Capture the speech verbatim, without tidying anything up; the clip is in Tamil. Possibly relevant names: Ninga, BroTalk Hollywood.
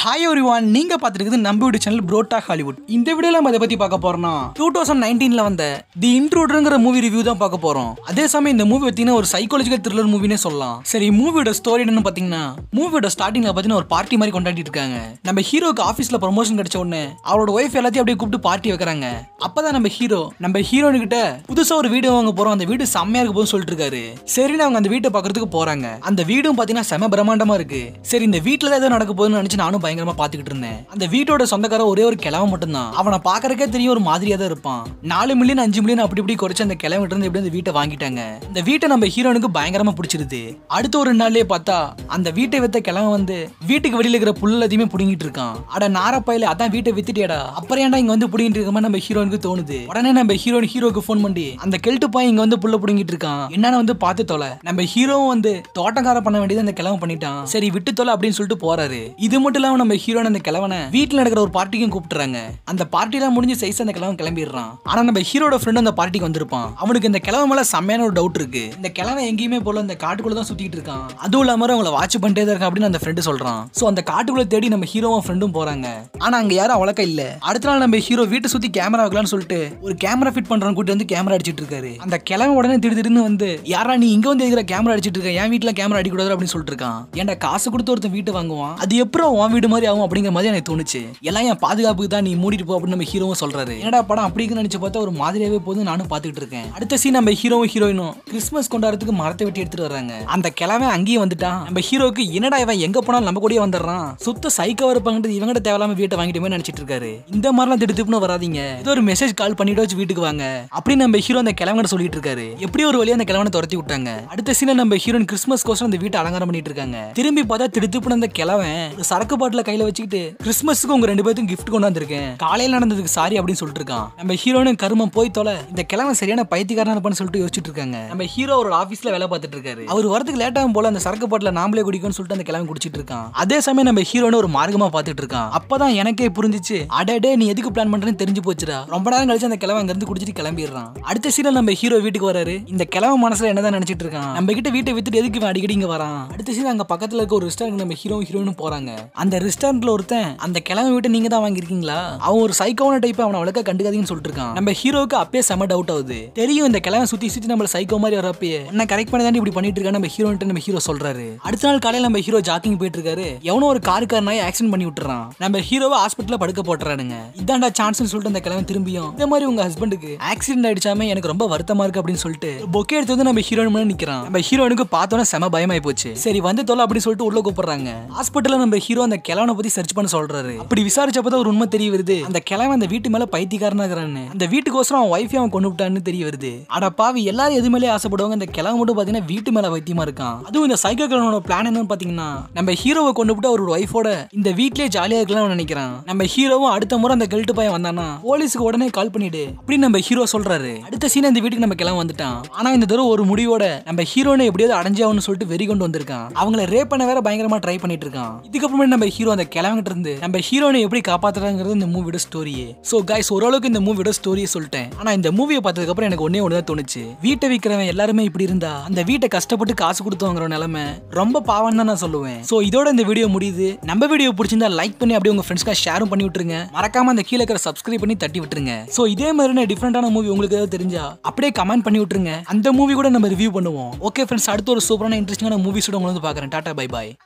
Hi everyone, Ninga paathirukkudhu nambu video channel BroTalk Hollywood. In this video la nama edha paaka porona twenty nineteen la vanda The Intruder gra movie review da paaka porom. Adhe samayam indha movie pathina or psychological thriller movie ne sollalam. Seri movie oda story enna pathina movie oda starting la pathina or party mari kondaatti irukanga. Nama hero ku office la promotion kedacha odne avroda wife ellathiyum apdiye kooptu party vekranga. Appada nama hero nama heroine kitta pudusa or video vaanga porom andha video sammeya irukku nu sollirukaru. Seri na avanga andha video paakkradhukku poranga. Andha video pathina sema brahmandama irukku. Seri indha veetla edha nadakka podunu nenichu naanu அந்த வீட்டோட சொந்தக்கார ஒரே ஒரு கிழவ மட்டும்தான். அவனை பார்க்கறக்கே தெரியும் ஒரு மாதிரியா தான் இருப்பான். நாலு மில்லியன் அஞ்சு மில்லியன் அப்படி இப்படி குறைச்சு அந்த கிழவ கிட்ட இருந்து எப்படி அந்த வீட்டை வாங்கிட்டாங்க. இந்த வீட்டை நம்ம ஹீரோனுக்கு பயங்கரமா பிடிச்சிருது. அடுத்த ஒரு நாள்லயே பார்த்தா அந்த வீட்டை வித்த கிழவ வந்து வீட்டுக்கு வெளியில இருக்கிற புல் எல்லாத்தையுமே புடுங்கிட்டு இருக்கான். அட நாரப்பையில அதான் வீட்டை வித்துட்டேடா. அப்புறம் ஏன்டா இங்க வந்து புடுங்கிட்டு இருக்கமா நம்ம ஹீரோனுக்கு தோணுது. உடனே நம்ம ஹீரோன் ஹீரோக்கு ஃபோன் பண்ணி அந்த கெல்ட்டு பாய் இங்க வந்து புல்ல புடுங்கிட்டு இருக்கான். என்னன்னு வந்து பார்த்து தொலை. நம்ம ஹீரோவும் வந்து தோட்டக்கார பண்ண வேண்டியது அந்த கிழவ பண்ணிட்டான். சரி விட்டு தொலை அப்படின்னு சொல்லிட்டு போறாரு. இது மட்டும் இல்லாம நம்ம ஹீரோ அந்த கிழவனை வீட்டுல நடக்கிற ஒரு பார்ட்டிக்கும் கூப்பிட்டுறாங்க. அந்த பார்ட்டிலாம் முடிஞ்சு சைஸ் அந்த கிழவன் கிளம்பிடுறான். ஆனா நம்ம ஹீரோட ஃப்ரெண்ட் அந்த பார்ட்டிக்கு வந்திருப்பான். அவனுக்கு இந்த கிழவன் மேல செம்மையான ஒரு டவுட் இருக்கு. இந்த கிழவன் எங்கேயுமே போல இந்த காட்டுக்குள்ள தான் சுத்திட்டு இருக்கான். அதுவும் இல்லாம அவங்களை வாட்ச் பண்ணிட்டே தான் இருக்கான் அப்படின்னு அந்த ஃப்ரெண்டு சொல்றான். சோ அந்த காட்டுக்குள்ள தேடி நம்ம ஹீரோவும் ஃப்ரெண்டும் போறாங்க. ஆனா அங்க யாரும் அவளக்கா இல்ல. அடுத்த நாள் நம்ம ஹீரோ வீட்டை சுத்தி கேமரா வைக்கலாம்னு சொல்லிட்டு ஒரு கேமரா ஃபிட் பண்றான். கூட்டி வந்து கேமரா அடிச்சிட்டு இருக்காரு. அந்த கிழவன் உடனே திடீர் திடீர்னு வந்து யாரா நீ இங்க வந்து இருக்கிற கேமரா அடிச்சிட்டு இருக்க, என் வீட்டுல கேமரா அடிக்கூடாது அப்படின்னு சொல்லிட்டு இருக்கான். ஏன்டா காசு கொடுத்து ஒருத்தன் வீட்டை வாங்குவான், அது எப்பறம் வீடு மாதிரி ஆகும் அப்படிங்கிற மாதிரி எனக்கு தோணுச்சு. எல்லாம் என் பாதுகாப்புக்கு தான் நீ மூடிட்டு போ அப்படின்னு நம்ம ஹீரோவும் சொல்றாரு. என்னடா படம் அப்படின்னு நினைச்சு பார்த்தா ஒரு மாதிரியாவே போது நானும் பாத்துக்கிட்டு இருக்கேன். அடுத்த சீன் நம்ம ஹீரோவும் ஹீரோயினும் கிறிஸ்மஸ் கொண்டாடுறதுக்கு மரத்தை வெட்டி எடுத்துட்டு வர்றாங்க. அந்த கிழவன் அங்கேயே வந்துட்டான். நம்ம ஹீரோக்கு என்னடா இவன் எங்க போனாலும் நம்ம கூடயே வந்துடுறான், சுத்த சைக்கோவா இருப்பாங்க, இவங்கிட்ட தேவையில்லாம வீட்டை வாங்கிட்டுமே நினைச்சிட்டு இருக்காரு. இந்த மாதிரிலாம் திடுத்துப்புன்னு வராதீங்க, ஏதோ ஒரு மெசேஜ் கால் பண்ணிட்டு வச்சு வீட்டுக்கு வாங்க அப்படின்னு நம்ம ஹீரோ அந்த கிழவங்கிட்ட சொல்லிட்டு இருக்காரு. எப்படியோ ஒரு வழியா அந்த கிழவனை துரத்தி விட்டாங்க. அடுத்த சீன்ல நம்ம ஹீரோயின் கிறிஸ்மஸ் கோசம் அந்த வீட்டை அலங்காரம் பண்ணிட்டு இருக்காங்க. திரும்பி பார்த்தா திடுத்துப்புன்னு அந்த கிழவன் சரக்கு பாட்டில கையில வச்சுக்கிட்டு கிறிஸ்மஸ்க்கு உங்க ரெண்டு பேருக்கும் gift கொண்டு வந்திருக்கேன், காலையில நடந்ததுக்கு சாரி அப்படின்னு சொல்லிட்டு இருக்கான். நம்ம ஹீரோனும் கருமம் போய் தொலை, இந்த கிழமை சரியான பைத்தியக்காரனா இருப்பான்னு சொல்லிட்டு யோசிச்சுட்டு இருக்காங்க. நம்ம ஹீரோ ஒரு ஆபீஸ்ல வேலை பார்த்துட்டு இருக்காரு. அவர் வரதுக்கு லேட் ஆகும் போல அந்த சரக்கு பாட்டில நாமளே குடிக்கணும்னு சொல்லிட்டு அந்த கிழமை குடிச்சிட்டு இருக்கான். அதே சமயம் நம்ம ஹீரோனு ஒரு மார்க்கமா பார்த்துட்டு இருக்கான். அப்பதான் எனக்கே புரிஞ்சிச்சு, அடடே நீ எதுக்கு பிளான் பண்றேன்னு தெரிஞ்சு போச்சுடா. ரொம்ப நேரம் கழிச்சு அந்த கிழமை அங்க இருந்து குடிச்சிட்டு கிளம்பிடுறான். அடுத்த சீன்ல நம்ம ஹீரோ வீட்டுக்கு வராரு. இந்த கிழமை மனசுல என்னதான் நினைச்சிட்டு இருக்கான், நம்ம கிட்ட வீட்டை வித்துட்டு எதுக்கு இவன் அடிக்கடி இங்க வரான். அடுத்த சீன் அங்க பக்கத்துல இருக்க ஒரு ரெஸ்டாரண்ட் நம்ம ஹீரோ ஹீரோனு போறாங்க. அந்த ரெஸ்டாரண்ட்ல ஒருத்தன் அந்த கிழமை வீட்டை நீங்க தான் வாங்கிருக்கீங்களா, அவன் ஒரு சைக்கோவான டைப், அவனை அவ்வளோக்கா கண்டுக்காதீங்கன்னு சொல்லிட்டு இருக்கான். நம்ம ஹீரோக்கு அப்பயே செம டவுட் ஆகுது. தெரியும் இந்த கிழமை சுத்தி சுத்தி நம்ம சைக்கோ மாதிரி வரப்பயே என்ன கரெக்ட் பண்ணி தான் இப்படி பண்ணிட்டு இருக்கான்னு நம்ம ஹீரோன்ட்டு நம்ம ஹீரோ சொல்றாரு. அடுத்த நாள் காலையில நம்ம ஹீரோ ஜாக்கிங் போயிட்டு இருக்காரு. எவனோ ஒரு காருக்காரனா ஆக்சிடென்ட் பண்ணி விட்டுறான். நம்ம ஹீரோவை ஹாஸ்பிட்டல்ல படுக்க போட்டுறானுங்க. இதான்டா சான்ஸ்னு சொல்லிட்டு அந்த கிழமை திரும்பியும் இந்த மாதிரி உங்க ஹஸ்பண்டுக்கு ஆக்சிடென்ட் ஆயிடுச்சாமே, எனக்கு ரொம்ப வருத்தமா இருக்கு அப்படின்னு சொல்லிட்டு பொக்கே எடுத்து வந்து நம்ம ஹீரோயின் முன்னாடி நிக்கிறான். நம்ம ஹீரோனுக்கு பார்த்தோன்னா செம பயமாயி போச்சு. சரி வந்து தொலை அப்படின்னு சொல்லிட்டு உள்ள கூப்பிடுறாங்க. ஹாஸ்பிட்டல்ல நம்ம ஹீரோ அந்த கிழவனை பத்தி சர்ச் பண்ண சொல்றாரு. அப்படி விசாரிச்சப்பதான் ஒரு உண்மை தெரிய வருது, அந்த கிழவன் அந்த வீட்டு மேல பைத்தியக்காரனா இருக்கான்னு, அந்த வீட்டுக்கோசரம் அவன் வைஃபையும் அவன் கொண்டு விட்டான்னு தெரிய வருது. அட பாவி, எல்லாரும் எது மேலே ஆசைப்படுவாங்க, இந்த கிழவ மட்டும் பாத்தீங்கன்னா வீட்டு மேல வைத்தியமா இருக்கான். அதுவும் இந்த சைக்கோ கிழவனோட பிளான் என்னன்னு பாத்தீங்கன்னா நம்ம ஹீரோவை கொண்டு விட்டு அவரோட ஒய்ஃபோட இந்த வீட்லயே ஜாலியா இருக்கலாம்னு நினைக்கிறான். நம்ம ஹீரோவும் அடுத்த முறை அந்த கெல்ட்டு பையன் வந்தானா போலீஸுக்கு உடனே கால் பண்ணிடு அப்படின்னு நம்ம ஹீரோ சொல்றாரு. அடுத்த சீன் அந்த வீட்டுக்கு நம்ம கிழவன் வந்துட்டான். ஆனா இந்த தடவை ஒரு முடிவோட நம்ம ஹீரோனை எப்படியாவது அடைஞ்சாவன்னு சொல்லிட்டு வெறி கொண்டு வந்திருக்கான். அவங்களை ரேப் பண்ண வேற பயங்கரமா ட்ரை பண்ணிட்டு இருக்கான். இதுக்கப்புறமே நம்ம ஹீரோ அந்த கிழவங்கிட்ட இருந்து நம்ம ஹீரோனை எப்படி காப்பாத்துறாங்கிறது இந்த மூவியோட ஸ்டோரியே. சோ கைஸ், ஓரளவுக்கு இந்த மூவியோட ஸ்டோரியை சொல்லிட்டேன். ஆனா இந்த மூவியை பார்த்ததுக்கு அப்புறம் எனக்கு ஒன்னே ஒண்ணுதான் தோணுச்சு, வீட்டை விற்கிறவன் எல்லாருமே இப்படி இருந்தா அந்த வீட்டை கஷ்டப்பட்டு காசு கொடுத்து வாங்குற நிலைமை ரொம்ப பாவம் தான் நான் சொல்லுவேன். சோ இதோட இந்த வீடியோ முடியுது. நம்ம வீடியோ பிடிச்சிருந்தா லைக் பண்ணி அப்படியே உங்க ஃப்ரெண்ட்ஸ்க்கு ஷேரும் பண்ணி விட்டுருங்க. மறக்காம அந்த கீழே இருக்கிற சப்ஸ்கிரைப் பண்ணி தட்டி விட்டுருங்க. சோ இதே மாதிரி டிஃப்ரெண்டான மூவி உங்களுக்கு ஏதாவது தெரிஞ்சா அப்படியே கமெண்ட் பண்ணி விட்டுருங்க. அந்த மூவி கூட நம்ம ரிவ்யூ பண்ணுவோம். ஓகே ஃப்ரெண்ட்ஸ், அடுத்த ஒரு சூப்பரான இன்ட்ரெஸ்டிங்கான மூவிஸோட உங்களுக்கு பார்க்குறேன். டாடா பை பாய்.